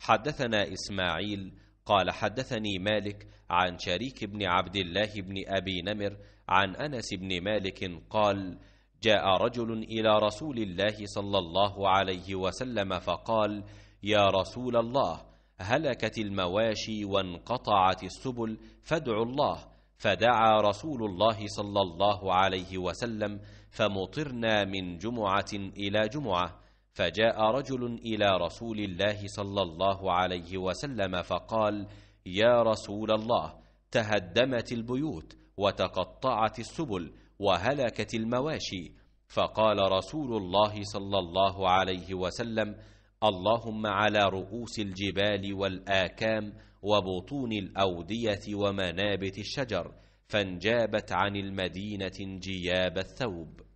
حدثنا إسماعيل قال حدثني مالك عن شريك بن عبد الله بن أبي نمر عن أنس بن مالك قال: جاء رجل إلى رسول الله صلى الله عليه وسلم فقال: يا رسول الله، هلكت المواشي وانقطعت السبل، فادعوا الله. فدعا رسول الله صلى الله عليه وسلم فمطرنا من جمعة إلى جمعة. فجاء رجل إلى رسول الله صلى الله عليه وسلم فقال: يا رسول الله، تهدمت البيوت وتقطعت السبل وهلكت المواشي. فقال رسول الله صلى الله عليه وسلم: اللهم على رؤوس الجبال والآكام وبطون الأودية ومنابت الشجر، فانجابت عن المدينة انجياب الثوب.